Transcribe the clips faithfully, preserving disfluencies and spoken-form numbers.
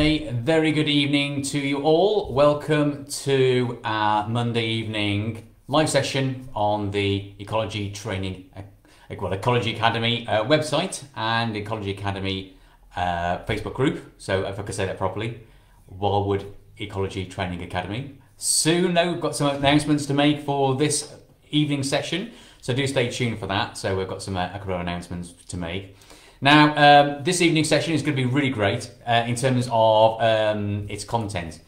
A very good evening to you all. Welcome to our Monday evening live session on the Ecology Training, well, Ecology Academy uh, website and Ecology Academy uh, Facebook group. So if I could say that properly, Walwood Ecology Training Academy. Soon now we've got some announcements to make for this evening session, so do stay tuned for that. So we've got some uh, a couple of announcements to make. Now, um, this evening session is going to be really great uh, in terms of um, its content.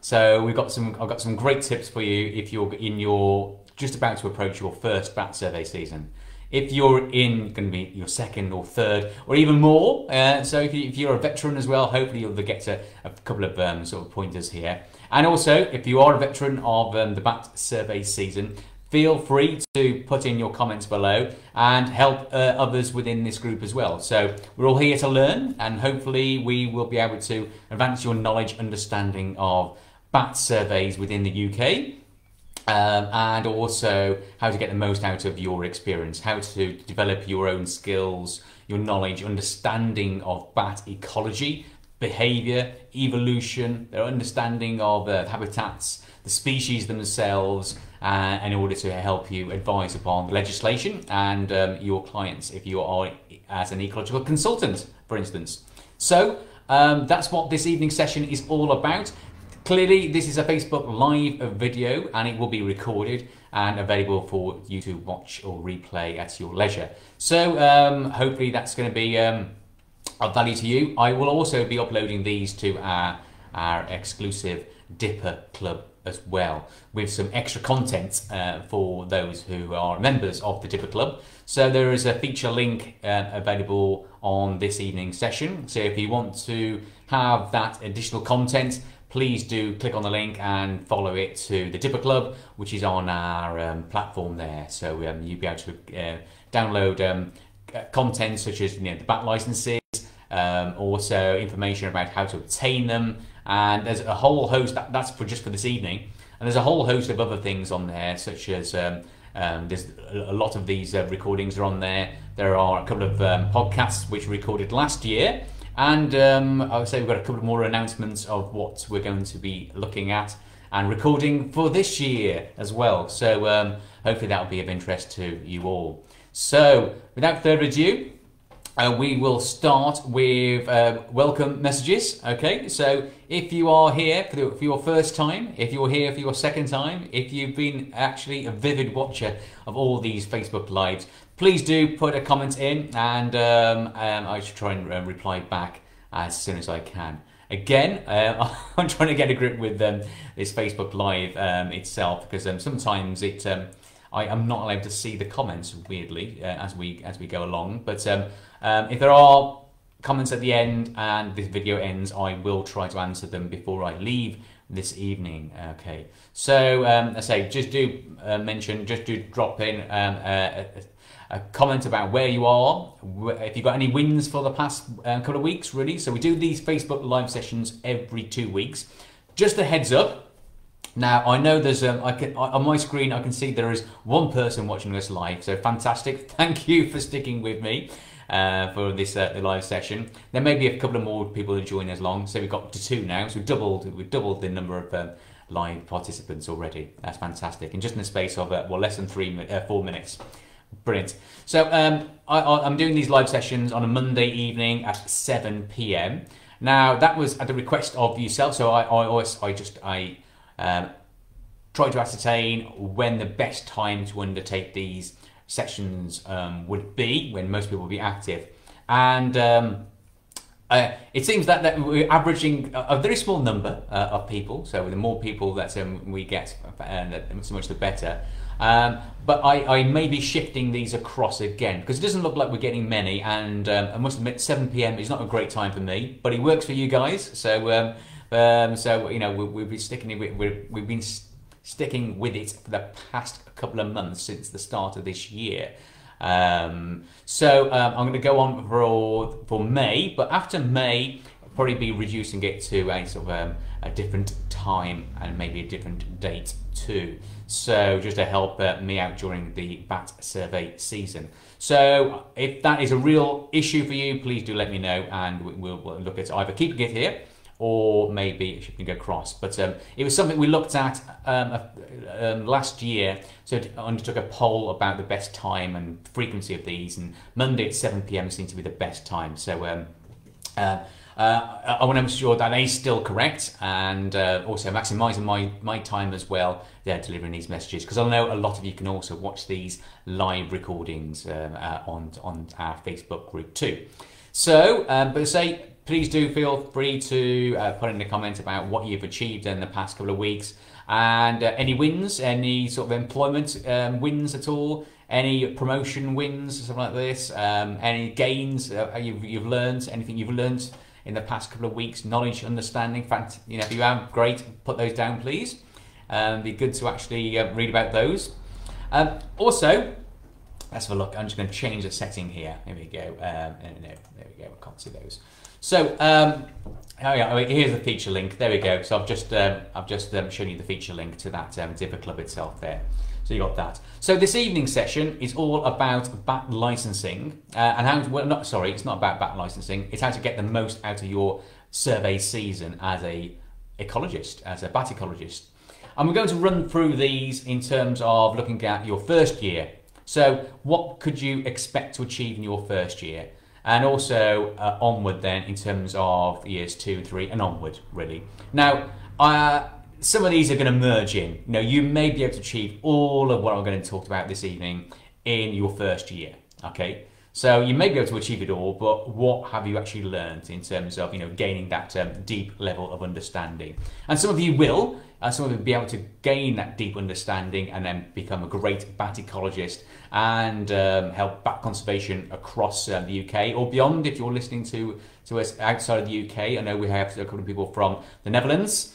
So we've got some, I've got some great tips for you if you're in your just about to approach your first bat survey season. If you're in going to be your second or third or even more. Uh, so if, you, if you're a veteran as well, hopefully you'll get a, a couple of um, sort of pointers here. And also, if you are a veteran of um, the bat survey season, feel free to put in your comments below and help uh, others within this group as well. So we're all here to learn, and hopefully we will be able to advance your knowledge, understanding of bat surveys within the U K, um, and also how to get the most out of your experience, how to develop your own skills, your knowledge, understanding of bat ecology, behaviour, evolution, their understanding of uh, habitats, the species themselves, Uh, in order to help you advise upon the legislation and um, your clients if you are as an ecological consultant, for instance. So um, that's what this evening session is all about. Clearly this is a Facebook live video and it will be recorded and available for you to watch or replay at your leisure. So um, hopefully that's going to be um, of value to you. I will also be uploading these to our, our exclusive Dipper Club as well, with some extra content uh, for those who are members of the Dipper Club. So there is a feature link uh, available on this evening's session. So if you want to have that additional content, please do click on the link and follow it to the Dipper Club, which is on our um, platform there. So um, you'll be able to uh, download um, content such as, you know, the bat licenses, um, also information about how to obtain them. And there's a whole host, that, that's for just for this evening, and there's a whole host of other things on there, such as um, um, there's a lot of these uh, recordings are on there. There are a couple of um, podcasts which were recorded last year, and um, I would say we've got a couple more announcements of what we're going to be looking at and recording for this year as well. So um, hopefully that will be of interest to you all. So without further ado, Uh, we will start with uh, welcome messages. Okay, so if you are here for, the, for your first time, if you're here for your second time, if you've been actually a vivid watcher of all these Facebook Lives, please do put a comment in, and um, um, I should try and uh, reply back as soon as I can. Again, uh, I'm trying to get a grip with um, this Facebook Live um, itself, because um, sometimes it um, I am not allowed to see the comments, weirdly, uh, as we as we go along, but. Um, Um, if there are comments at the end and this video ends, I will try to answer them before I leave this evening. Okay, so um, I say just do uh, mention, just do drop in um, a, a comment about where you are, if you've got any wins for the past uh, couple of weeks, really. So we do these Facebook live sessions every two weeks. Just a heads up. Now, I know there's, um, I can, on my screen, I can see there is one person watching this live, so fantastic. Thank you for sticking with me uh, for this uh, live session. There may be a couple of more people who join us long, so we've got to two now, so we've doubled, we've doubled the number of um, live participants already. That's fantastic, and just in the space of, uh, well, less than three, uh, four minutes. Brilliant. So um, I, I'm doing these live sessions on a Monday evening at seven p m Now, that was at the request of yourself, so I, I always, I just, I... Um, try to ascertain when the best time to undertake these sessions um, would be, when most people would be active. And um, uh, it seems that, that we're averaging a, a very small number uh, of people, so the more people that um, we get, uh, so much the better. Um, but I, I may be shifting these across again, because it doesn't look like we're getting many, and um, I must admit seven p m is not a great time for me, but it works for you guys, so um, Um, so, you know, we, we've been sticking with, we've, we've been st sticking with it for the past couple of months since the start of this year. Um, so um, I'm going to go on for for May, but after May, I'll probably be reducing it to a sort of um, a different time and maybe a different date too. So just to help uh, me out during the bat survey season. So if that is a real issue for you, please do let me know, and we'll, we'll look at either keeping it here or maybe it should go across. But um, it was something we looked at um, um, last year, so I undertook a poll about the best time and frequency of these, and Monday at seven p m seemed to be the best time. So um, uh, Uh, I want to make sure that A is still correct, and uh, also maximising my, my time as well there, delivering these messages, because I know a lot of you can also watch these live recordings um, uh, on, on our Facebook group too. So, um, but to say, please do feel free to uh, put in the comments about what you've achieved in the past couple of weeks, and uh, any wins, any sort of employment um, wins at all, any promotion wins, something like this, um, any gains uh, you've, you've learned, anything you've learned in the past couple of weeks, knowledge, understanding, fact, you know, if you have, great, put those down, please. Um, be good to actually uh, read about those. Um, also, let's have a look. I'm just going to change the setting here. Here we go. Um, no, there we go. I can't see those. So, um, oh yeah, here's the feature link. There we go. So I've just um, I've just um, shown you the feature link to that um, Dipper Club itself there. So you got that. So this evening's session is all about bat licensing uh, and how. To, well, not sorry, it's not about bat licensing. It's how to get the most out of your survey season as a ecologist, as a bat ecologist. And we're going to run through these in terms of looking at your first year. So what could you expect to achieve in your first year, and also uh, onward then in terms of years two, three, and onward really. Now. Uh, Some of these are going to merge in. You know, you may be able to achieve all of what I'm going to talk about this evening in your first year. Okay, so you may be able to achieve it all, but what have you actually learned in terms of, you know, gaining that um, deep level of understanding? And some of you will, uh, some of you will be able to gain that deep understanding and then become a great bat ecologist and um, help bat conservation across uh, the U K or beyond. If you're listening to to us outside of the U K, I know we have a couple of people from the Netherlands.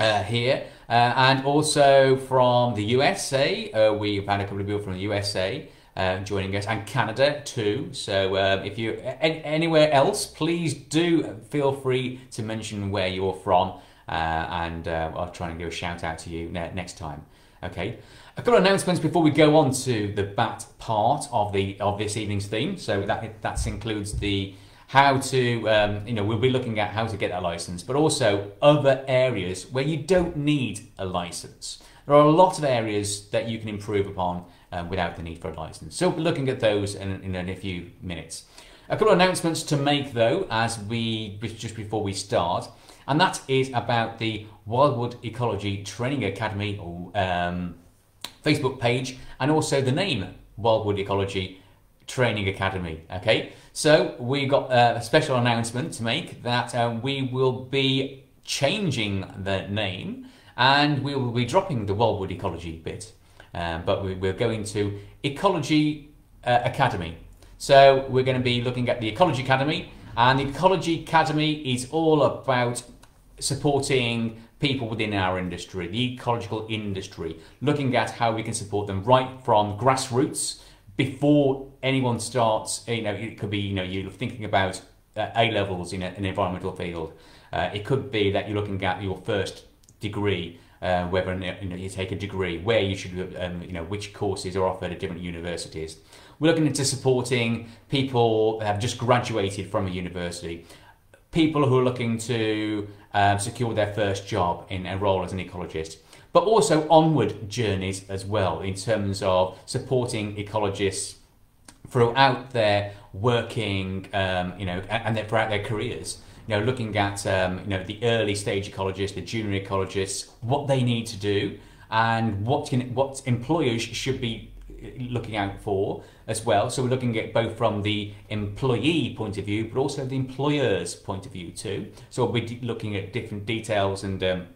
Uh, here uh, and also from the U S A, uh, we've had a couple of people from the U S A uh, joining us, and Canada too. So um, if you're any, anywhere else, please do feel free to mention where you're from, uh, and uh, I'll try and give a shout out to you ne next time. Okay, a couple of announcements before we go on to the bat part of the of this evening's theme. So that that includes the how to, um, you know, we'll be looking at how to get a license, but also other areas where you don't need a license. There are a lot of areas that you can improve upon um, without the need for a license. So we'll be looking at those in, in, in a few minutes. A couple of announcements to make though, as we, just before we start, and that is about the Walwood Ecology Training Academy um, Facebook page, and also the name Walwood Ecology Training Academy, okay? So we got a special announcement to make that um, we will be changing the name, and we will be dropping the Walwood Ecology bit, um, but we, we're going to Ecology uh, Academy. So we're going to be looking at the Ecology Academy, and the Ecology Academy is all about supporting people within our industry, the ecological industry, looking at how we can support them right from grassroots before anyone starts. You know, it could be, you know, you're thinking about uh, A levels in a, an environmental field. Uh, it could be that you're looking at your first degree, uh, whether you know you take a degree, where you should, um, you know, which courses are offered at different universities. We're looking into supporting people that have just graduated from a university, people who are looking to uh, secure their first job in a role as an ecologist, but also onward journeys as well in terms of supporting ecologists throughout their working, um, you know, and their, throughout their careers. You know, looking at, um, you know, the early stage ecologists, the junior ecologists, what they need to do, and what can, what employers should be looking out for as well. So we're looking at both from the employee point of view, but also the employer's point of view too. So we'll be looking at different details and um,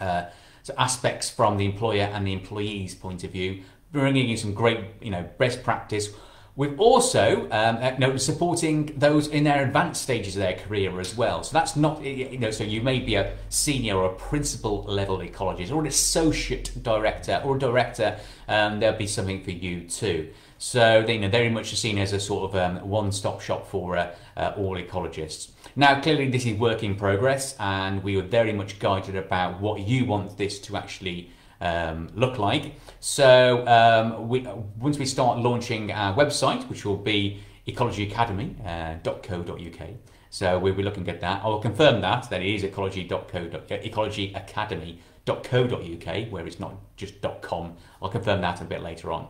uh, so aspects from the employer and the employee's point of view, bringing in some great, you know, best practice. We've also um, you know, supporting those in their advanced stages of their career as well. So that's not, you know, so you may be a senior or a principal level ecologist or an associate director or a director. Um, there'll be something for you too. So they, you know, very much are seen as a sort of um, one-stop shop for uh, uh, all ecologists. Now, clearly this is work in progress, and we were very much guided about what you want this to actually um, look like. So um, we, once we start launching our website, which will be ecology academy dot co dot U K, So we'll be looking at that. I'll confirm that, that it is ecology academy dot co dot U K, where it's not just .com. I'll confirm that a bit later on.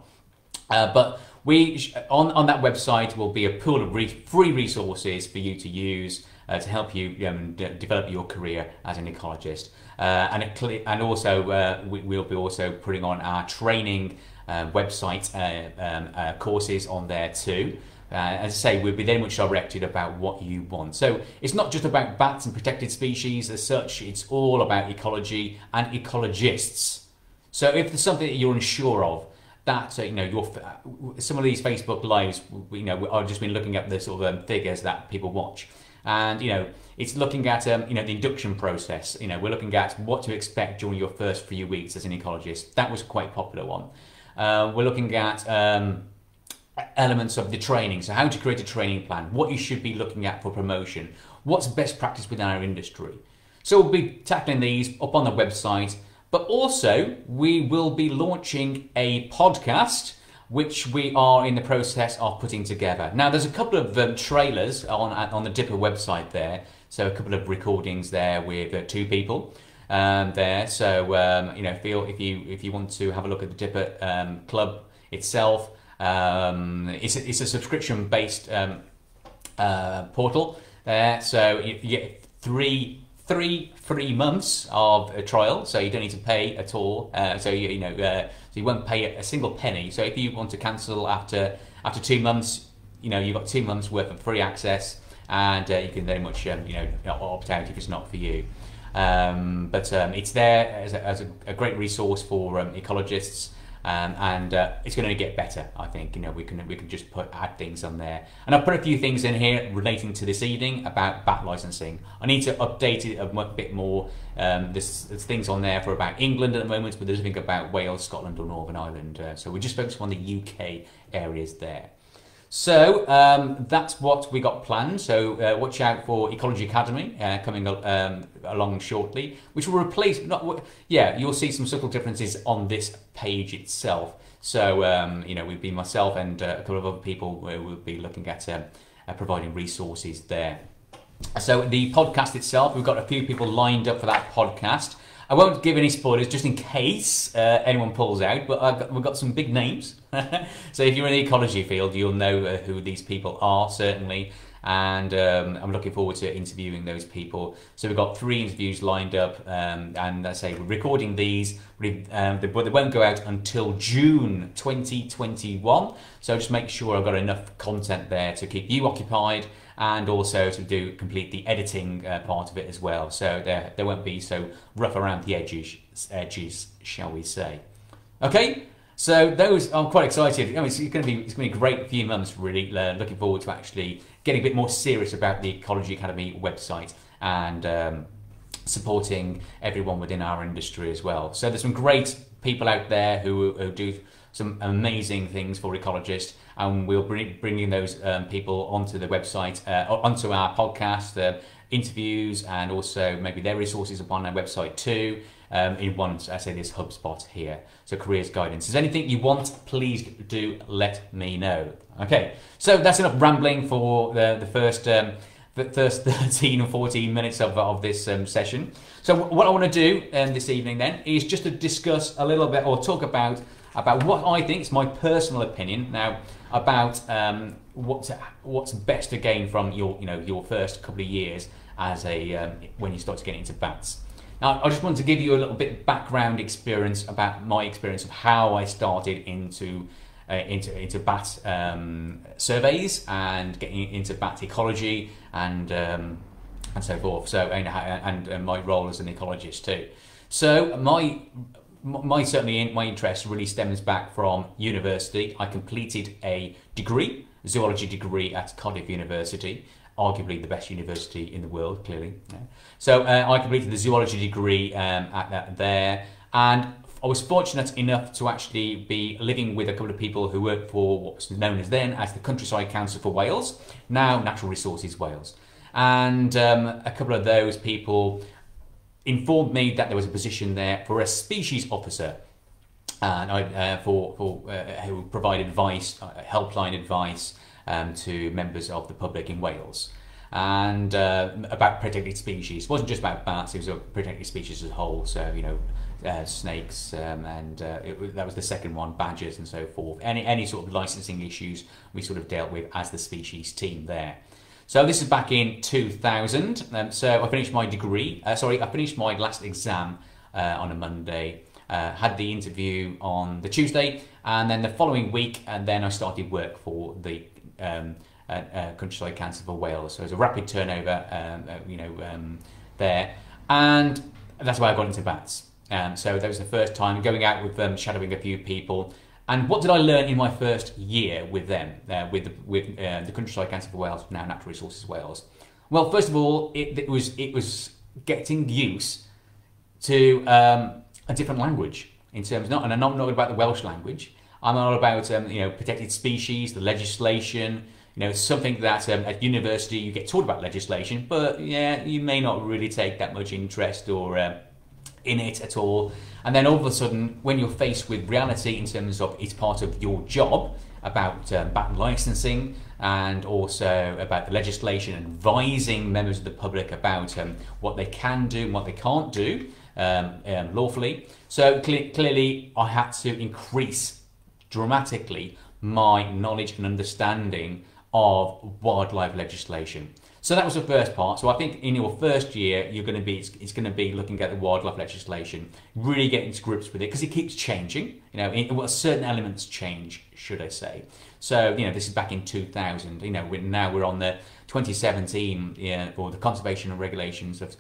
Uh, but we on, on that website will be a pool of re free resources for you to use uh, to help you um, de develop your career as an ecologist. Uh, and, it and also uh, we will be also putting on our training uh, website uh, um, uh, courses on there too. Uh, as I say, we'll be very much directed about what you want. So it's not just about bats and protected species as such, it's all about ecology and ecologists. So if there's something that you're unsure of, that, you know, your, some of these Facebook lives, you know, I've just been looking at the sort of um, figures that people watch. And, you know, it's looking at, um, you know, the induction process. You know, we're looking at what to expect during your first few weeks as an ecologist. That was a quite popular one. Uh, we're looking at... Um, elements of the training, so how to create a training plan, what you should be looking at for promotion, what's best practice within our industry. So we'll be tackling these up on the website, but also we will be launching a podcast which we are in the process of putting together. Now there's a couple of um, trailers on, on the Dipper website there, so a couple of recordings there with uh, two people um, there, so um, you know, feel if you if you want to have a look at the Dipper um, Club itself. Um, it's, a, it's a subscription based um, uh, portal there, so you, you get three, three free months of a trial, so you don't need to pay at all, uh, so you, you know uh, so you won't pay a single penny. So if you want to cancel after after two months, you know, you've got two months worth of free access, and uh, you can very much um, you know, opt out if it's not for you, um, but um, it's there as a, as a, a great resource for um, ecologists. Um, and uh, it's going to get better, I think. You know, we can we can just put add things on there, and I've put a few things in here relating to this evening about bat licensing. I need to update it a bit more. Um, there's, there's things on there for about England at the moment, but there's nothing about Wales, Scotland, or Northern Ireland. Uh, so we're just focusing on the U K areas there. So um, that's what we got planned. So uh, watch out for Ecology Academy uh, coming um, along shortly, which will replace. Not yeah, you'll see some subtle differences on this page itself. So um, you know, we've been myself and uh, a couple of other people where we'll be looking at um, uh, providing resources there. So the podcast itself, we've got a few people lined up for that podcast. I won't give any spoilers just in case uh, anyone pulls out, but I've got, we've got some big names. So if you're in the ecology field, you'll know uh, who these people are, certainly. And um, I'm looking forward to interviewing those people. So we've got three interviews lined up. Um, and as I say, we're recording these, um, they, but they won't go out until June twenty twenty-one. So just make sure I've got enough content there to keep you occupied, and also to do complete the editing uh, part of it as well. So there, there won't be so rough around the edges, edges, shall we say. Okay, so those, I'm quite excited. I mean, it's going to be it's going to be a great few months, really. Uh, looking forward to actually getting a bit more serious about the Ecology Academy website, and um, supporting everyone within our industry as well. So there's some great people out there who, who do some amazing things for ecologists, and we'll be bringing those um, people onto the website, uh, onto our podcast, uh, interviews, and also maybe their resources upon our website too, um, in one, I say this hub spot here. So careers guidance. If there's anything you want, please do let me know. Okay, so that's enough rambling for the, the first um, the first thirteen or fourteen minutes of, of this um, session. So what I want to do um, this evening then is just to discuss a little bit, or talk about about what I think is my personal opinion now about um, what's what's best to gain from your you know your first couple of years as a um, when you start to get into bats. Now I just want to give you a little bit of background experience about my experience of how I started into uh, into into bat um, surveys and getting into bat ecology and um, and so forth. So and, and and my role as an ecologist too. So my My certainly my interest really stems back from university. I completed a degree, a zoology degree at Cardiff University, arguably the best university in the world, clearly. Yeah. So uh, I completed the zoology degree um, at, at there, and I was fortunate enough to actually be living with a couple of people who worked for what's known as then as the Countryside Council for Wales, now Natural Resources Wales, and um, a couple of those people informed me that there was a position there for a species officer, and I, uh, for, for uh, who would provide advice, uh, helpline advice um, to members of the public in Wales. and uh, about protected species. It wasn't just about bats, it was about protected species as a whole, so, you know, uh, snakes, um, and uh, it, that was the second one, badgers and so forth. Any, any sort of licensing issues we sort of dealt with as the species team there. So this is back in two thousand, um, so I finished my degree, uh, sorry, I finished my last exam uh, on a Monday, uh, had the interview on the Tuesday, and then the following week, and then I started work for the um, uh, uh, Countryside Council for Wales. So it was a rapid turnover, um, uh, you know, um, there, and that's where I got into bats. Um, so that was the first time going out with them, shadowing a few people. And what did I learn in my first year with them, uh, with, the, with uh, the Countryside Council for Wales, now Natural Resources Wales? Well, first of all, it, it was it was getting used to um, a different language in terms of, not, and I'm not about the Welsh language. I'm all about um, you know, protected species, the legislation. You know, something that um, at university you get taught about legislation, but yeah, you may not really take that much interest or. Um, in it at all. And then all of a sudden, when you're faced with reality in terms of it's part of your job about um, bat licensing, and also about the legislation, advising members of the public about um, what they can do and what they can't do um, um, lawfully. So cle clearly I had to increase dramatically my knowledge and understanding of wildlife legislation. So that was the first part. So I think in your first year, you're going to be, it's, it's going to be looking at the wildlife legislation, really getting to grips with it, because it keeps changing. You know, it, well, certain elements change, should I say. So, you know, this is back in two thousand. You know, we're, now we're on the twenty seventeen, you know, or the Conservation of Regulations of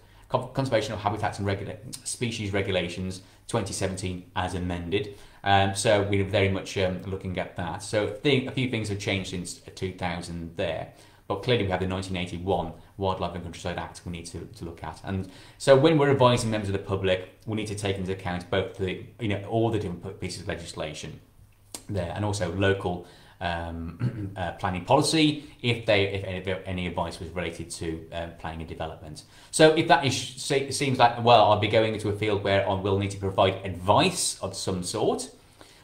Conservation of Habitats and Regula Species Regulations twenty seventeen as amended. Um, so we're very much um, looking at that. So th a few things have changed since two thousand there. But clearly we have the nineteen eighty-one Wildlife and Countryside Act we need to, to look at. And so when we're advising members of the public, we need to take into account both the, you know, all the different pieces of legislation there, and also local um, uh, planning policy, if they, if any, if any advice was related to uh, planning and development. So if that is, seems like, well, I'll be going into a field where I will need to provide advice of some sort,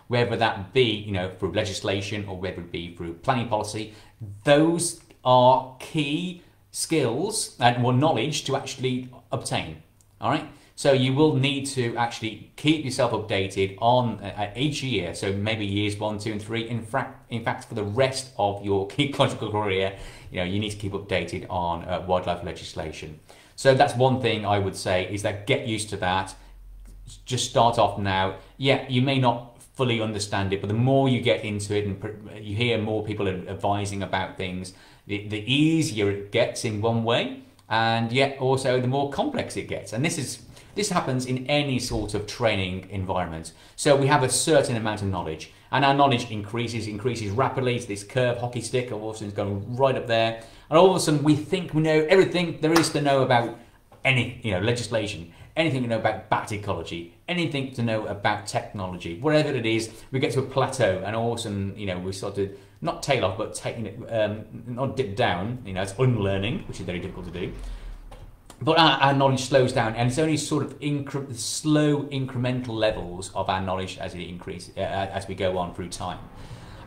whether that be, you know, through legislation or whether it be through planning policy, those are key skills and more knowledge to actually obtain. All right, so you will need to actually keep yourself updated on uh, each year. So maybe years one, two, and three. In fact, in fact, for the rest of your ecological career, you know, you need to keep updated on uh, wildlife legislation. So that's one thing I would say, is that get used to that. Just start off now. Yeah, you may not fully understand it, but the more you get into it and you hear more people advising about things, the, the easier it gets in one way, and yet also the more complex it gets. And this is this happens in any sort of training environment. So we have a certain amount of knowledge, and our knowledge increases increases rapidly. It's this curve hockey stick, all of a sudden it's going right up there, and all of a sudden we think we know everything there is to know about any, you know, legislation, anything to know about bat ecology, anything to know about technology, whatever it is. We get to a plateau, and all of a sudden, you know, we sort of not tail off, but taking it, um, not dip down. You know, it's unlearning, which is very difficult to do. But our, our knowledge slows down, and it's only sort of incre slow incremental levels of our knowledge as it increases uh, as we go on through time.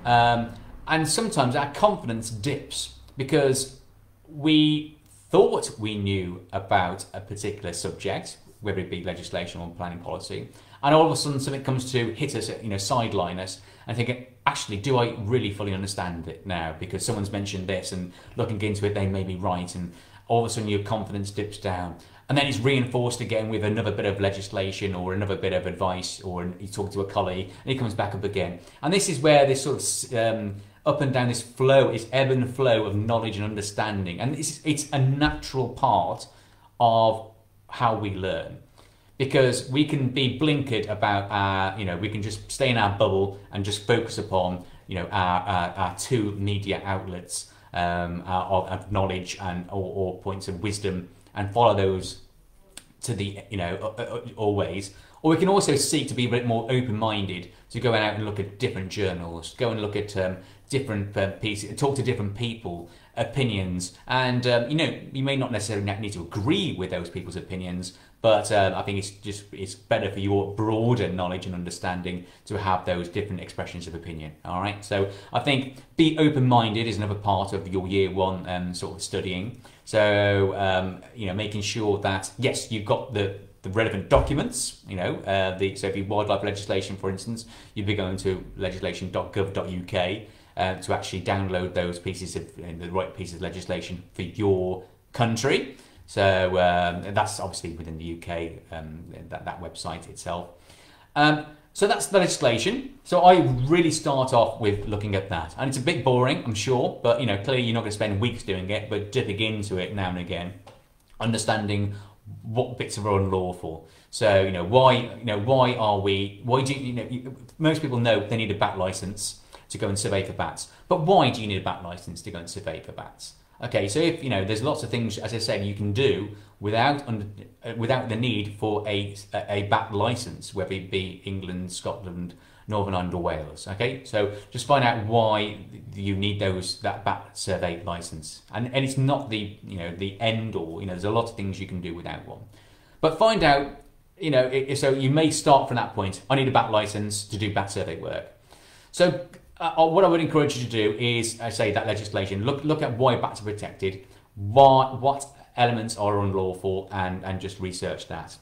Um, and sometimes our confidence dips because we thought we knew about a particular subject, whether it be legislation or planning policy, and all of a sudden something comes to hit us, you know, sideline us, and thinking, actually, do I really fully understand it now? Because someone's mentioned this, and looking into it, they may be right, and all of a sudden your confidence dips down. And then it's reinforced again with another bit of legislation or another bit of advice, or you talk to a colleague, and it comes back up again. And this is where this sort of um, up and down, this flow, this ebb and flow of knowledge and understanding. And it's, it's a natural part of how we learn, because we can be blinkered about our, you know, we can just stay in our bubble and just focus upon, you know, our, our, our two media outlets um, our, of knowledge and or, or points of wisdom, and follow those to the, you know, always. Or we can also seek to be a bit more open-minded, to go out and look at different journals, go and look at um, different uh, pieces, talk to different people, opinions, and um, you know, you may not necessarily need to agree with those people's opinions, But um, I think it's just it's better for your broader knowledge and understanding to have those different expressions of opinion. All right. So I think be open-minded is another part of your year one um, sort of studying. So um, you know, making sure that yes, you've got the the relevant documents. You know, uh, the so if you wildlife legislation, for instance, you'd be going to legislation dot gov dot U K uh, to actually download those pieces of you know, the right pieces of legislation for your country. So um, and that's obviously within the U K, um, that, that website itself. Um, so that's the legislation. So I really start off with looking at that. And it's a bit boring, I'm sure, but you know, clearly you're not gonna spend weeks doing it, but dipping into it now and again, understanding what bits are unlawful. So, you know, why, you know, why are we, why do you, you know, most people know they need a bat license to go and survey for bats, but why do you need a bat license to go and survey for bats? Okay, so if you know, there's lots of things, as I said, you can do without under, without the need for a a bat license, whether it be England, Scotland, Northern Ireland, or Wales. Okay, so just find out why you need those that bat survey license, and and it's not the you know the end all. You know, there's a lot of things you can do without one, but find out. You know, it, so you may start from that point. I need a bat license to do bat survey work, so. Uh, what I would encourage you to do is, I say that legislation, look look at why bats are protected, why, what elements are unlawful, and, and just research that.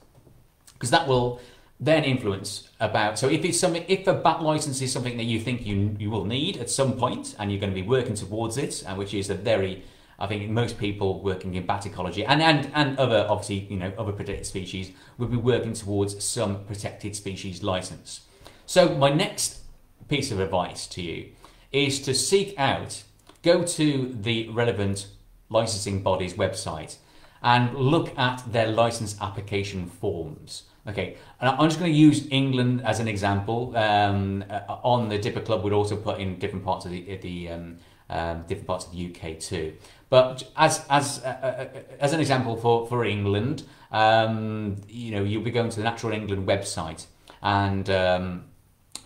Because that will then influence about, so if it's something, if a bat license is something that you think you, you will need at some point, and you're going to be working towards it, and which is a very, I think most people working in bat ecology, and, and, and other, obviously, you know, other protected species, would be working towards some protected species license. So my next piece of advice to you is to seek out, go to the relevant licensing body's website and look at their license application forms. Okay, and I'm just going to use England as an example. Um, on the Dipper Club, we'd also put in different parts of the, the um, um, different parts of the U K too. But as as uh, uh, as an example for for England, um, you know, you'll be going to the Natural England website and. Um,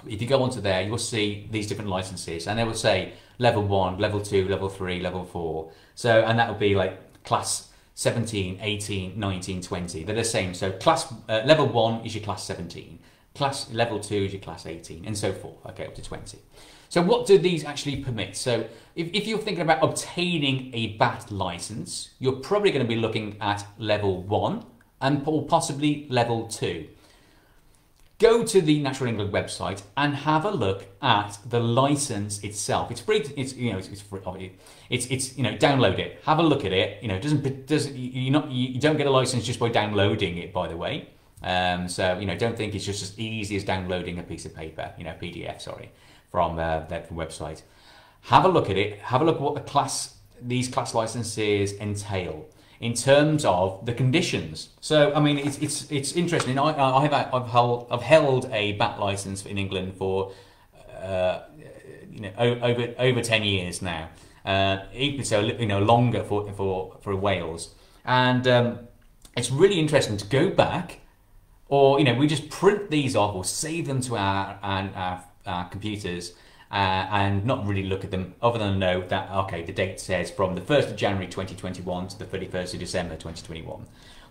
If you go onto there, you'll see these different licenses, and they will say level one, level two, level three, level four. So, and that would be like class seventeen, eighteen, nineteen, twenty. They're the same. So, class uh, level one is your class seventeen, class level two is your class eighteen, and so forth. Okay, up to twenty. So, what do these actually permit? So, if, if you're thinking about obtaining a bat license, you're probably going to be looking at level one and possibly level two. Go to the Natural England website and have a look at the license itself. It's free. It's you know it's it's, free, it's it's you know download it. Have a look at it. You know it doesn't doesn't you not you don't get a license just by downloading it. By the way, um, so you know don't think it's just as easy as downloading a piece of paper. You know P D F. Sorry, from uh, that from website. Have a look at it. Have a look at what the class these class licenses entail. In terms of the conditions, so I mean it's it's it's interesting. I I've I've held I've held a bat license in England for uh, you know over over ten years now, uh, even so you know longer for for for Wales, and um, it's really interesting to go back, or you know we just print these off or save them to our and our, our computers. Uh, and not really look at them other than know that, okay, the date says from the first of January twenty twenty-one to the thirty-first of December twenty twenty-one.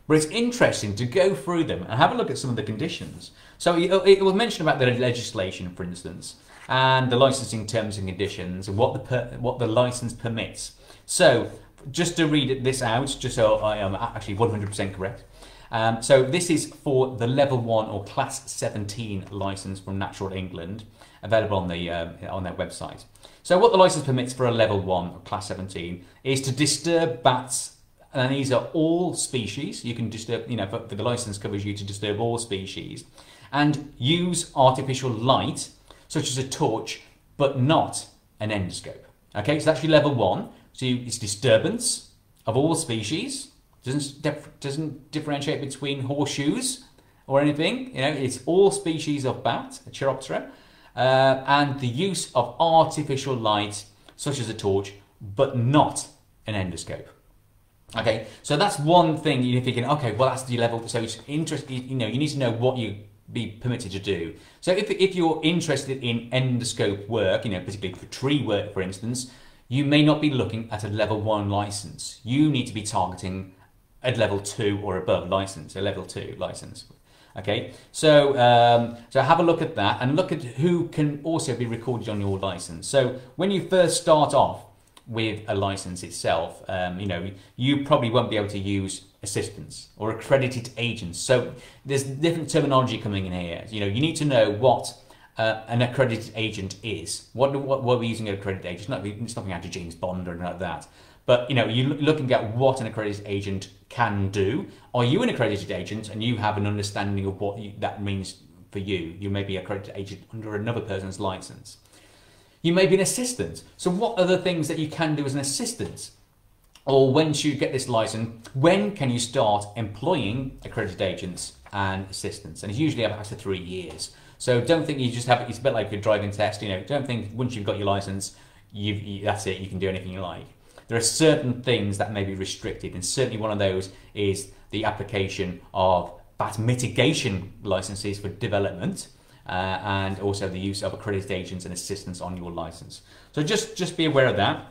But it's interesting to go through them and have a look at some of the conditions. So it, it was mentioned about the legislation, for instance, and the licensing terms and conditions, and what the, per, what the license permits. So just to read this out, just so I am actually one hundred percent correct. Um, so this is for the level one or class seventeen license from Natural England. Available on the um, on their website. So what the license permits for a level one or class seventeen is to disturb bats, and these are all species. You can disturb, you know, but the license covers you to disturb all species, and use artificial light such as a torch, but not an endoscope. Okay, so that's your level one. So you, it's disturbance of all species. Doesn't dif doesn't differentiate between horseshoes or anything. You know, it's all species of bat, a Chiroptera. Uh, and the use of artificial light, such as a torch, but not an endoscope. Okay, so that's one thing you're thinking, okay, well, that's the level, so it's interesting, you know, you need to know what you be permitted to do. So if, if you're interested in endoscope work, you know, particularly for tree work, for instance, you may not be looking at a level one license. You need to be targeting a level two or above license, a level two license. Okay, so um, so have a look at that and look at who can also be recorded on your license. So when you first start off with a license itself, um, you know, you probably won't be able to use assistants or accredited agents. So there's different terminology coming in here. You know, you need to know what uh, an accredited agent is. What what what we're using an accredited agent. It's not it's nothing out of James Bond or anything like that. But you know, you're looking at what an accredited agent can do. Are you an accredited agent, and you have an understanding of what you, that means for you? You may be an accredited agent under another person's license. You may be an assistant. So what are the things that you can do as an assistant? Or once you get this license, when can you start employing accredited agents and assistants? And it's usually after three years. So don't think you just have it. It's a bit like your driving test. You know, don't think once you've got your license, you've, you that's it. You can do anything you like. There are certain things that may be restricted, and certainly one of those is the application of bat mitigation licenses for development, uh, and also the use of accredited agents and assistants on your license. So just, just be aware of that,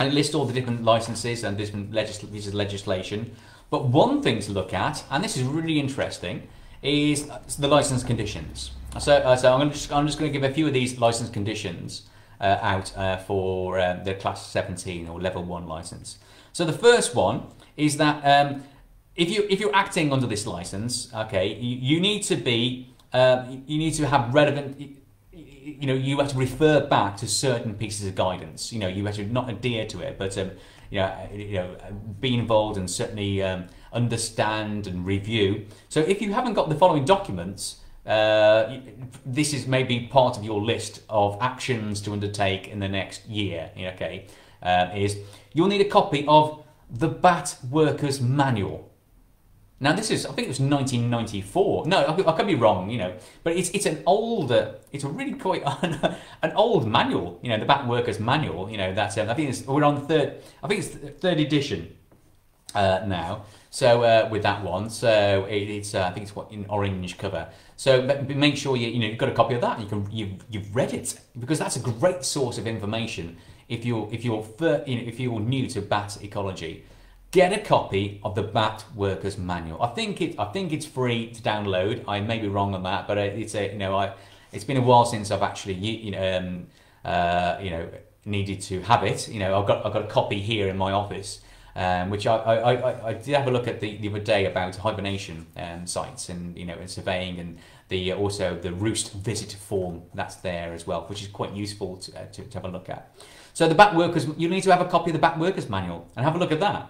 and it lists all the different licenses and different legisl this is legislation. But one thing to look at, and this is really interesting, is the license conditions. So, uh, so I'm just, I'm just going to give a few of these license conditions Uh, out uh, for um, the class seventeen or level one license. So the first one is that um, if you if you're acting under this license, okay, you, you need to be uh, you need to have relevant. You, you know, you have to refer back to certain pieces of guidance. You know, you have to not adhere to it, but um, you know, you know, be involved and certainly um, understand and review. So if you haven't got the following documents, Uh, this is maybe part of your list of actions to undertake in the next year. Okay, uh, is you'll need a copy of the Bat Workers Manual. Now, this is I think it was nineteen ninety-four. No, I, I could be wrong. You know, but it's it's an older. It's a really quite an, an old manual. You know, the Bat Workers Manual. You know, that's um, I think it's, we're on the third. I think it's the third edition uh, now. So uh, with that one, so it, it's uh, I think it's what in orange cover. So but make sure you you know you've got a copy of that. And you can you've you've read it, because that's a great source of information. If you're if you're fir, you know, if you're new to bat ecology, get a copy of the Bat Workers Manual. I think it I think it's free to download. I may be wrong on that, but it's a you know I it's been a while since I've actually you know um, uh, you know needed to have it. You know I've got I've got a copy here in my office. Um, which I, I, I, I did have a look at the, the other day about hibernation um, sites and you know and surveying, and the also the roost visit form that's there as well, which is quite useful to, uh, to, to have a look at. So the Bat Workers, you need to have a copy of the Bat Workers Manual and have a look at that.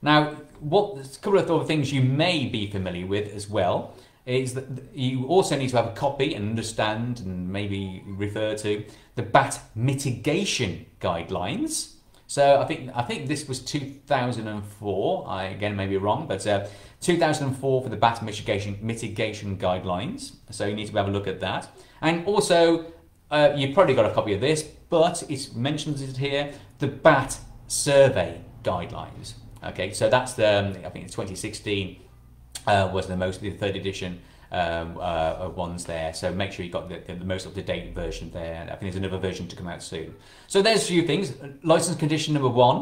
Now, what a couple of other things you may be familiar with as well is that you also need to have a copy and understand and maybe refer to the Bat Mitigation Guidelines. So I think I think this was two thousand four. I again may be wrong, but uh, two thousand four for the Bat mitigation mitigation guidelines. So you need to have a look at that. And also, uh, you've probably got a copy of this, but it mentions it here: the Bat Survey Guidelines. Okay, so that's the I think it's twenty sixteen uh, was the most the third edition um, uh, ones there. So make sure you got the, the, the most up to date version there. I think there's another version to come out soon. So there's a few things. License condition number one.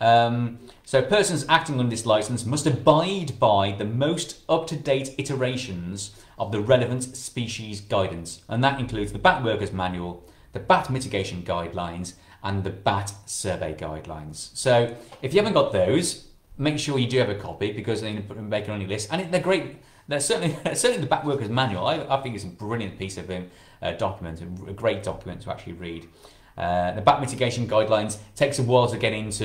Um, so persons acting on this license must abide by the most up-to-date iterations of the relevant species guidance. And that includes the Bat Workers Manual, the Bat Mitigation Guidelines, and the Bat Survey Guidelines. So if you haven't got those, make sure you do have a copy, because they make it on your list. And they're great. They're certainly, certainly the Bat Workers Manual. I, I think it's a brilliant piece of a uh, document, a great document to actually read. Uh, the Bat Mitigation Guidelines takes a while to get into,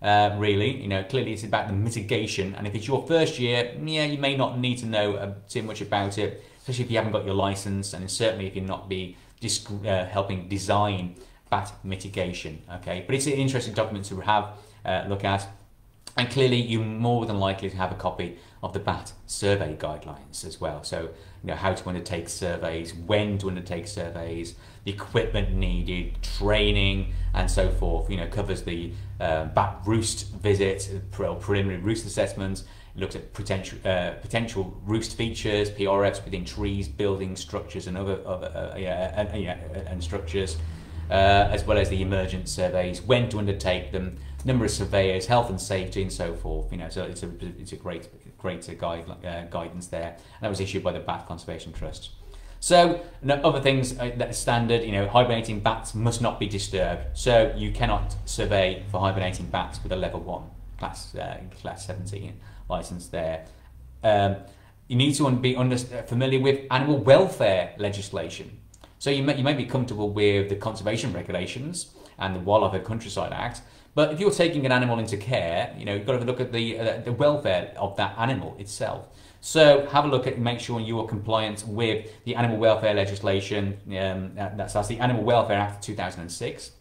uh, really. You know, clearly it's about the mitigation, and if it's your first year, yeah, you may not need to know uh, too much about it, especially if you haven't got your license, and certainly if you're not be disc uh, helping design bat mitigation. Okay, but it's an interesting document to have uh, look at, and clearly you're more than likely to have a copy of the Bat Survey Guidelines as well. So, you know, how to undertake surveys, when to undertake surveys, the equipment needed, training, and so forth. You know, covers the uh, bat roost visit, preliminary roost assessments, looks at potential uh, potential roost features, P R Fs within trees, buildings, structures, and other, other uh, yeah, and, yeah, and structures. uh, as well as the emergent surveys, when to undertake them, number of surveyors, health and safety, and so forth. You know, so it's a it's a great greater guide, uh, guidance there. And that was issued by the Bat Conservation Trust. So other things that are standard, you know, hibernating bats must not be disturbed. So you cannot survey for hibernating bats with a level one class uh, class seventeen license there. Um, you need to be under familiar with animal welfare legislation. So you may, you may be comfortable with the conservation regulations and the Wildlife and Countryside Act, but if you're taking an animal into care, you know, you've got to have a look at the, uh, the welfare of that animal itself. So have a look at and make sure you are compliant with the animal welfare legislation. Um, that's, that's the Animal Welfare Act two thousand six.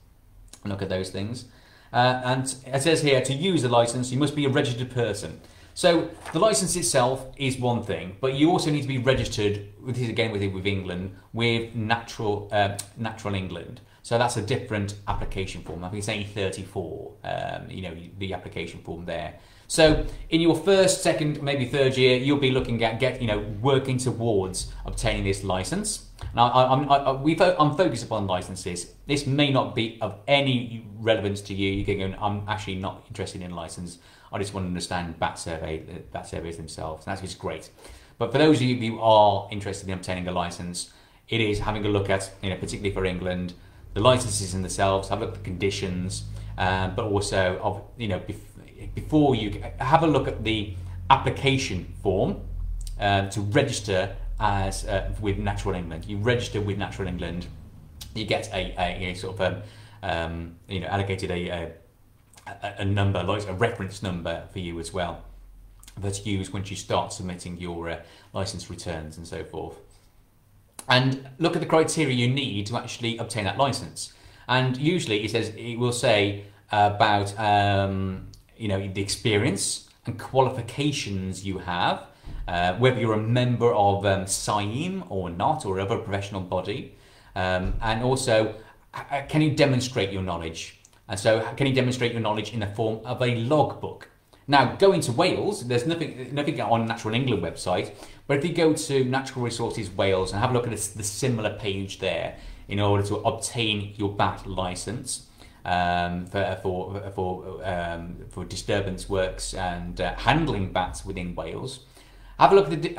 Look at those things. Uh, and it says here, to use the license, you must be a registered person. So the license itself is one thing, but you also need to be registered, this is again with, with England, with Natural, uh, Natural England. So that's a different application form. I think it's A thirty-four, um, you know, the application form there. So in your first, second, maybe third year, you'll be looking at get, you know, working towards obtaining this license. Now, I, I, I, we've, I'm focused upon licenses. This may not be of any relevance to you. You can go, I'm actually not interested in license. I just want to understand bat survey, bat surveys themselves. And that's just great. But for those of you who are interested in obtaining a license, it is having a look at, you know, particularly for England, the licenses in themselves. Have a look at the conditions, uh, but also of, you know, bef before you have a look at the application form uh, to register as uh, with Natural England. You register with Natural England, you get a, a, a sort of a, um, you know, allocated a, a a number, like a reference number for you as well, that's used once you start submitting your uh, license returns and so forth. And look at the criteria you need to actually obtain that license. And usually it says, it will say about, um, you know, the experience and qualifications you have, uh, whether you're a member of um, S A I M or not, or of a professional body. Um, and also, can you demonstrate your knowledge? And so can you demonstrate your knowledge in the form of a logbook? Now, going to Wales, there's nothing, nothing on Natural England website, but if you go to Natural Resources Wales and have a look at the similar page there in order to obtain your bat licence um, for, for, for, um, for disturbance works and uh, handling bats within Wales, have a look at the,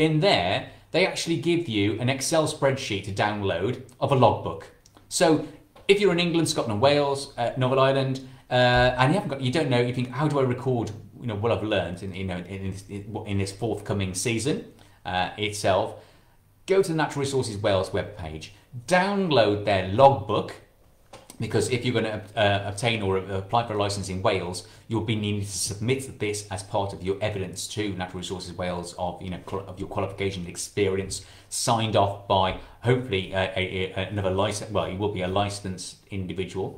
in there, they actually give you an Excel spreadsheet to download of a logbook. So if you're in England, Scotland, Wales, uh, Northern Ireland, Uh, and you haven't got, you don't know. You think, how do I record? You know what I've learned in you know in, in, in this forthcoming season uh, itself. Go to the Natural Resources Wales webpage, download their logbook, because if you're going to uh, obtain or apply for a license in Wales, you'll be needing to submit this as part of your evidence to Natural Resources Wales of you know of your qualification and experience, signed off by hopefully a, a, a, another license. Well, you will be a licensed individual.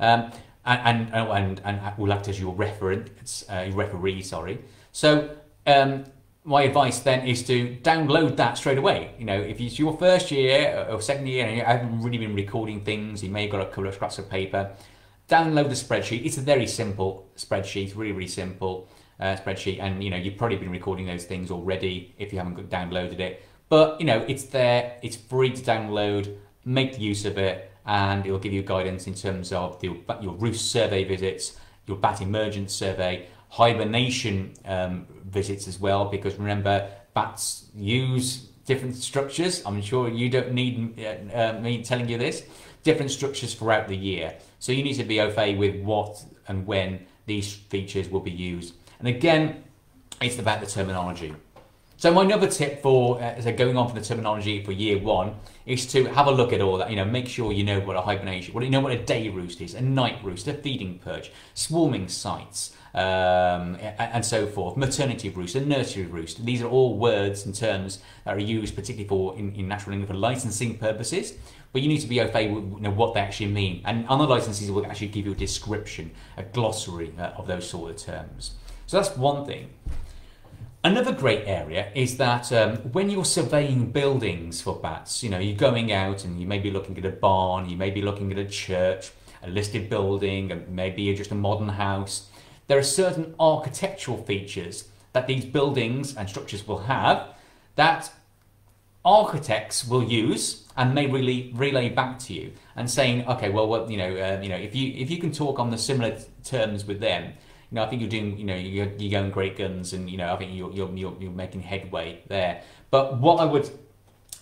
Um, And, and, and, and will act as your reference, uh, referee, sorry. So um, my advice then is to download that straight away. You know, if it's your first year or second year and you haven't really been recording things, you may have got a couple of scraps of paper, download the spreadsheet. It's a very simple spreadsheet, really, really simple uh, spreadsheet. And, you know, you've probably been recording those things already if you haven't downloaded it. But, you know, it's there, it's free to download, make use of it. And it will give you guidance in terms of the, your roost survey visits, your bat emergence survey, hibernation um, visits as well, because remember, bats use different structures. I'm sure you don't need uh, uh, me telling you this, different structures throughout the year. So you need to be au fait with what and when these features will be used. And again, it's about the terminology. So my another tip for uh, so going on for the terminology for year one is to have a look at all that. You know, make sure you know what a hibernation, what you know what a day roost is, a night roost, a feeding perch, swarming sites, um, and so forth. Maternity roost, a nursery roost. These are all words and terms that are used particularly for in, in Natural England for licensing purposes. But you need to be au fait with you know, what they actually mean. And other licenses will actually give you a description, a glossary uh, of those sort of terms. So that's one thing. Another great area is that um, when you're surveying buildings for bats, you know, you're going out and you may be looking at a barn, you may be looking at a church, a listed building, and maybe just a modern house. There are certain architectural features that these buildings and structures will have that architects will use and may really relay back to you and saying, okay, well, what, you know, uh, you know, if you if you can talk on the similar terms with them, you know, I think you're doing, you know, you're, you're going great guns, and you know, I think you're you're you're, you're making headway there. But what I would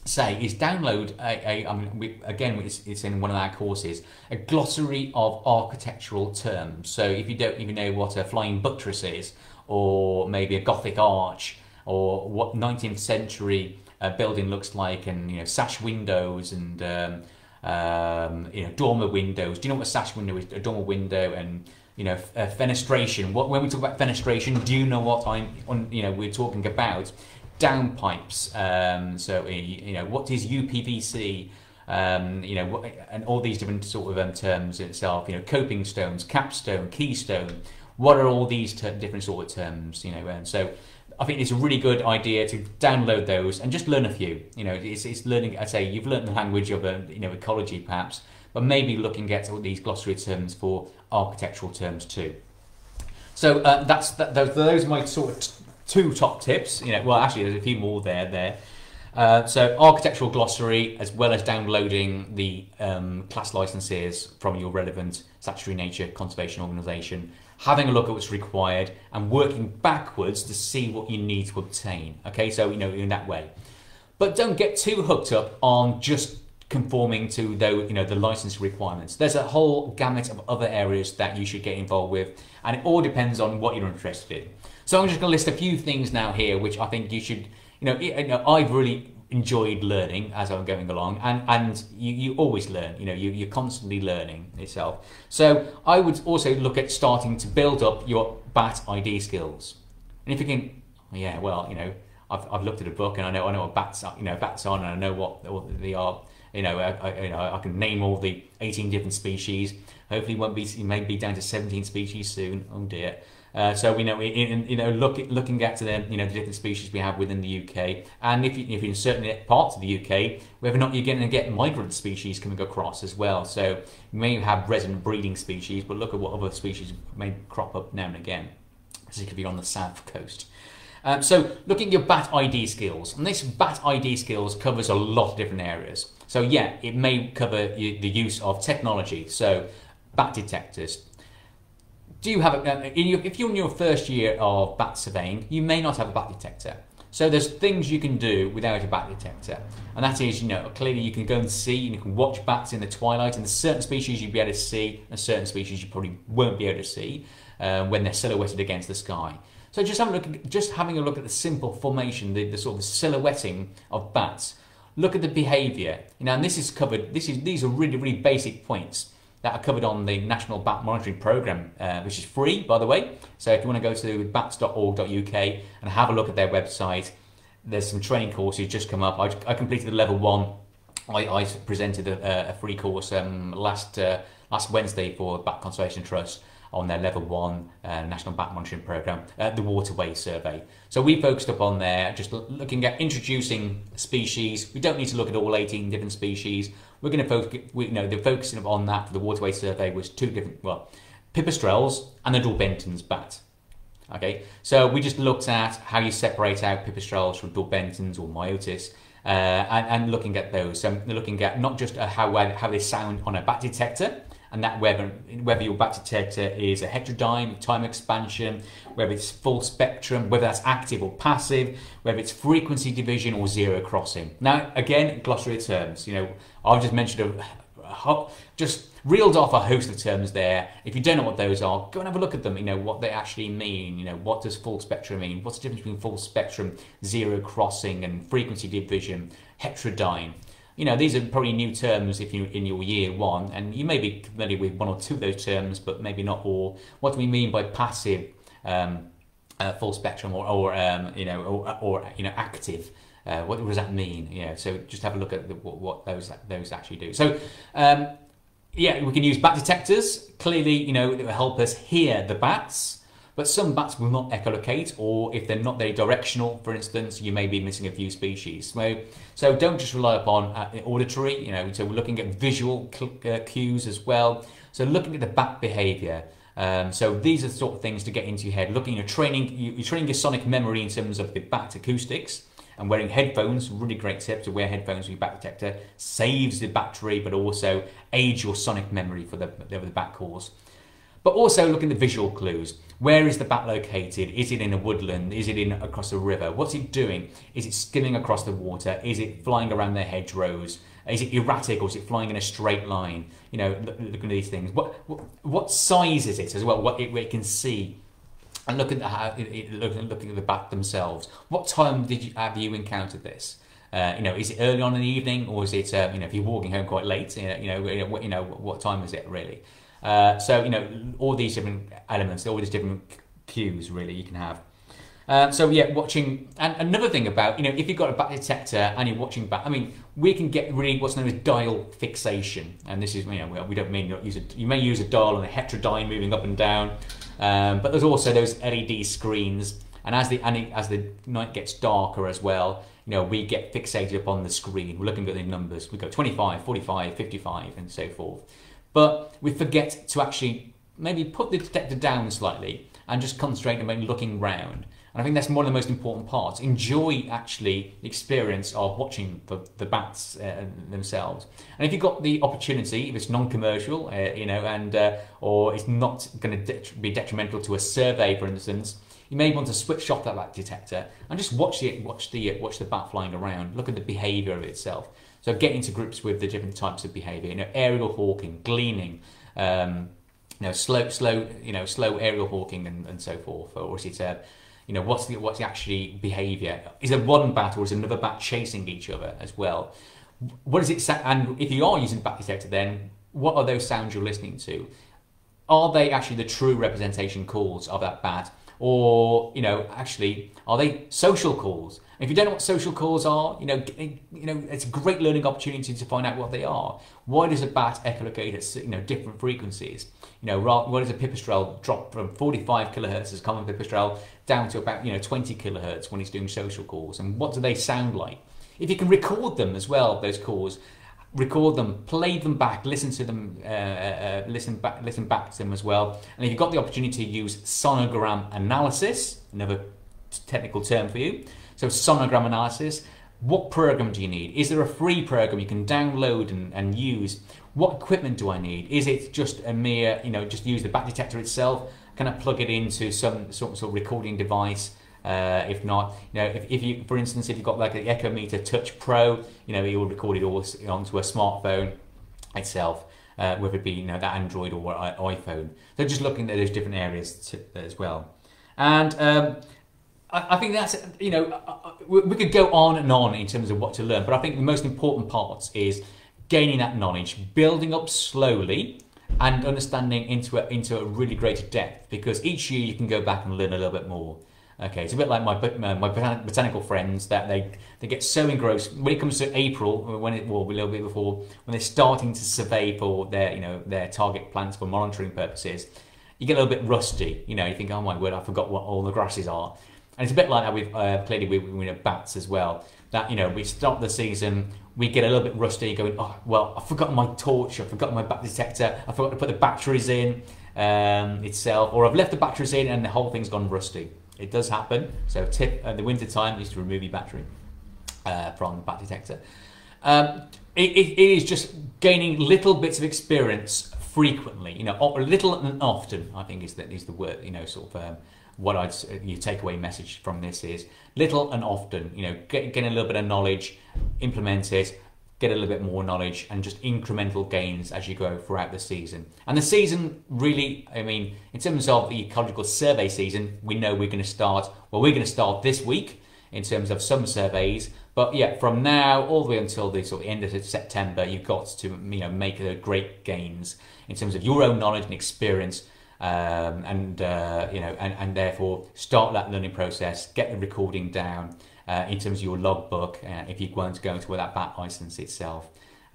say is download a, a I mean, we, again, it's, it's in one of our courses, a glossary of architectural terms. So if you don't even know what a flying buttress is, or maybe a Gothic arch, or what nineteenth century uh, building looks like, and you know, sash windows and um, um, you know, dormer windows. Do you know what a sash window is? A dormer window, and you know, uh, fenestration. What, when we talk about fenestration, do you know what I'm on? You know, we're talking about downpipes. Um, so you know, what is U P V C? Um, you know, what, and all these different sort of um, terms itself. You know, coping stones, capstone, keystone. What are all these ter different sort of terms? You know, and so I think it's a really good idea to download those and just learn a few. You know, it's it's learning. I'd say you've learned the language of a, you know, ecology perhaps, but maybe looking at all these glossary terms for architectural terms too. So uh, that's that, those, those are my sort of two top tips. You know, well, actually, there's a few more there. There, uh, so architectural glossary, as well as downloading the um, class licences from your relevant statutory nature conservation organisation, having a look at what's required, and working backwards to see what you need to obtain. Okay, so you know, in that way, but don't get too hooked up on just conforming to the, you know, the license requirements. There's a whole gamut of other areas that you should get involved with, and it all depends on what you're interested in. So I'm just going to list a few things now here, which I think you should, you know, you know I've really enjoyed learning as I'm going along, and, and you, you always learn, you know, you, you're constantly learning itself. So I would also look at starting to build up your BAT I D skills. And if you can, yeah, well, you know, I've, I've looked at a book and I know, I know what BATs are, you know, BATs on, and I know what, what they are. You know, I, I, you know, I can name all the eighteen different species. Hopefully, it won't be, it may be down to seventeen species soon. Oh dear. Uh, so we know, in, you know, look, looking at the, you know, the different species we have within the U K, and if, you, if you're in certain parts of the U K, whether or not you're going to get migrant species coming across as well. So you may have resident breeding species, but look at what other species may crop up now and again, particularly on the south coast. Um, so looking at your BAT I D skills, and this BAT I D skills covers a lot of different areas. So yeah, it may cover the use of technology, so bat detectors. Do you have a, in your, if you're in your first year of bat surveying, you may not have a bat detector. So there's things you can do without a bat detector, and that is, you know, clearly you can go and see, and you can watch bats in the twilight, and there's certain species you'll be able to see, and certain species you probably won't be able to see uh, when they're silhouetted against the sky. So just having a look, just having a look at the simple formation, the, the sort of silhouetting of bats. Look at the behaviour. You know, and this is covered. This is these are really really basic points that are covered on the National Bat Monitoring Programme, uh, which is free, by the way. So if you want to go to bats dot org dot U K and have a look at their website, there's some training courses just come up. I, I completed the level one. I, I presented a, a free course um, last uh, last Wednesday for Bat Conservation Trust on their level one uh, National Bat Monitoring Programme, uh, the Waterway Survey. So we focused up on there, just looking at introducing species. We don't need to look at all eighteen different species. We're going to focus, we, you know, the focusing on that for the Waterway Survey was two different, well, pipistrelles and the Dalbenton's bat. Okay, so we just looked at how you separate out pipistrelles from Dalbenton's or myotis, uh, and, and looking at those. So looking at not just how, how they sound on a bat detector, and that whether, whether your bat detector is a heterodyne, time expansion, whether it's full spectrum, whether that's active or passive, whether it's frequency division or zero crossing. Now, again, glossary terms. You know, I've just mentioned a, a just reeled off a host of terms there. If you don't know what those are, go and have a look at them. You know what they actually mean. You know, what does full spectrum mean? What's the difference between full spectrum, zero crossing, and frequency division, heterodyne? You know, these are probably new terms if you're in your year one, and you may be familiar with one or two of those terms, but maybe not all. What do we mean by passive, um, uh, full spectrum, or, or um, you know, or, or you know, active? Uh, what does that mean? You know, so just have a look at the, what, what those those actually do. So, um, yeah, we can use bat detectors. Clearly, you know, it will help us hear the bats. But some bats will not echolocate, or if they're not very directional, for instance, you may be missing a few species. So, so don't just rely upon uh, auditory, you know, so we're looking at visual uh, cues as well. So looking at the bat behaviour. Um, so these are the sort of things to get into your head. Looking at training, you're training your sonic memory in terms of the bat acoustics. and wearing headphones, really great tip to wear headphones with your bat detector, saves the battery but also aids your sonic memory for the, the bat calls. But also look at the visual clues. Where is the bat located? Is it in a woodland? Is it in across a river? What's it doing? Is it skimming across the water? Is it flying around their hedgerows? Is it erratic or is it flying in a straight line? You know, look, look at these things. What, what, what size is it as well? What it, what it can see? And look at the, how it, it, look, looking at the bat themselves. What time did you, have you encountered this? Uh, you know, is it early on in the evening, or is it uh, you know, if you're walking home quite late? You know, you know, what, you know, what time is it really? Uh, so, you know, all these different elements, all these different cues, really, you can have. Uh, so, yeah, watching. And another thing about, you know, if you've got a bat detector and you're watching bat, I mean, we can get really what's known as dial fixation. And this is, you know, we don't mean you, don't use a, you may use a dial and a heterodyne moving up and down. Um, but there's also those L E D screens. And as the, and as the night gets darker as well, you know, we get fixated upon the screen. We're looking at the numbers. We go twenty-five, forty-five, fifty-five, and so forth. But we forget to actually maybe put the detector down slightly and just concentrate on looking round. And I think that's one of the most important parts. Enjoy actually the experience of watching the, the bats uh, themselves. And if you've got the opportunity, if it's non-commercial, uh, you know, and uh, or it's not going to det- be detrimental to a survey, for instance, you may want to switch off that bat detector and just watch the watch the watch the bat flying around. Look at the behaviour of itself. So get into grips with the different types of behaviour. You know, aerial hawking, gleaning, um, you know, slow, slow, you know, slow aerial hawking, and, and so forth. Or is it, uh, you know, what's the what's the actually behaviour? Is it one bat or is another bat chasing each other as well? What is it? And if you are using bat detector, then what are those sounds you're listening to? Are they actually the true representation calls of that bat? Or, you know, actually, are they social calls? And if you don't know what social calls are, you know, you know, it's a great learning opportunity to find out what they are. Why does a bat echolocate at, you know, different frequencies? You know, why does a pipistrelle drop from forty-five kilohertz as a common pipistrelle down to about, you know, twenty kilohertz when it's doing social calls? And what do they sound like? If you can record them as well, those calls, record them, play them back, listen to them, uh, uh, listen back, listen back to them as well. And if you've got the opportunity to use sonogram analysis, another technical term for you. So sonogram analysis, what program do you need? Is there a free program you can download and, and use? What equipment do I need? Is it just a mere, you know, just use the bat detector itself? Can I plug it into some sort of recording device? Uh, if not, you know, if, if you, for instance, if you've got like the Echo Meter Touch Pro, you know, it will record it all onto a smartphone itself, uh, whether it be, you know, that Android or iPhone. So just looking at those different areas to, as well. And um, I, I think that's, you know, we, we could go on and on in terms of what to learn, but I think the most important part is gaining that knowledge, building up slowly, and understanding into a, into a really greater depth, because each year you can go back and learn a little bit more. Okay, it's a bit like my my, my botan botanical friends that they, they get so engrossed when it comes to April, when it well a little bit before, when they're starting to survey for their you know their target plants for monitoring purposes, you get a little bit rusty. You know, you think, oh my word, I forgot what all the grasses are, and it's a bit like that with uh, clearly with, with, with bats as well. That you know we start the season, we get a little bit rusty, going, oh well, I forgot my torch, I forgot my bat detector, I forgot to put the batteries in um, itself, or I've left the batteries in and the whole thing's gone rusty. It does happen, so tip uh, the winter time is to remove your battery uh, from the bat detector. Um, it, it, it is just gaining little bits of experience frequently, you know, or little and often, I think is the, is the word, you know, sort of um, what I'd, your takeaway message from this is, little and often, you know, get, get a little bit of knowledge, implement it, get a little bit more knowledge, and just incremental gains as you go throughout the season. And the season really, I mean, in terms of the ecological survey season, we know we're going to start, well, we're going to start this week in terms of some surveys, but yeah, from now all the way until the sort of end of September, you've got to, you know, make the great gains in terms of your own knowledge and experience, um, and, uh, you know, and, and therefore start that learning process, get the recording down, Uh, in terms of your logbook, uh, if you weren't going to wear that bat license itself,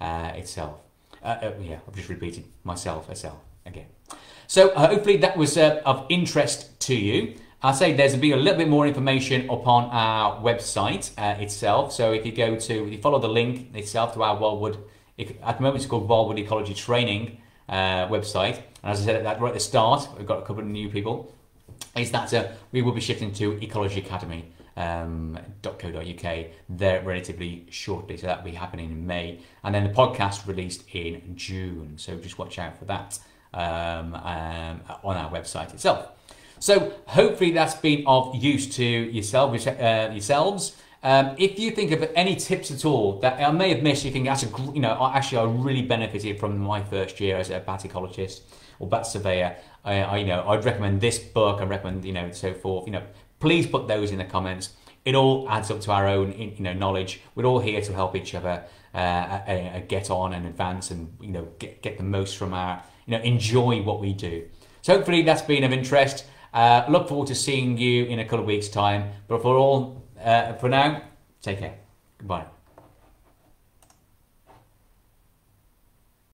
uh, itself. Uh, uh, yeah, I've just repeated myself, itself again. So uh, hopefully that was uh, of interest to you. I'll say there's be a little bit more information upon our website uh, itself. So if you go to, if you follow the link itself to our Walwood, if, at the moment it's called Walwood Ecology Training uh, website. And as I said that right at the start, we've got a couple of new people. Is that uh, we will be shifting to Ecology Academy. um, .co.uk there relatively shortly, so that'll be happening in May, and then the podcast released in June, so just watch out for that um, um, on our website itself. So hopefully that's been of use to yourself, uh, yourselves. Um, if you think of any tips at all that I may have missed, you think that's a, you know, actually I really benefited from my first year as a bat ecologist or bat surveyor. I, I you know, I'd recommend this book. I recommend, you know, so forth. You know, please put those in the comments. It all adds up to our own, you know, knowledge. We're all here to help each other uh, get on and advance, and you know, get get the most from our, you know, enjoy what we do. So hopefully that's been of interest. Uh, look forward to seeing you in a couple of weeks' time. But for all. Uh, for now, take care. Goodbye.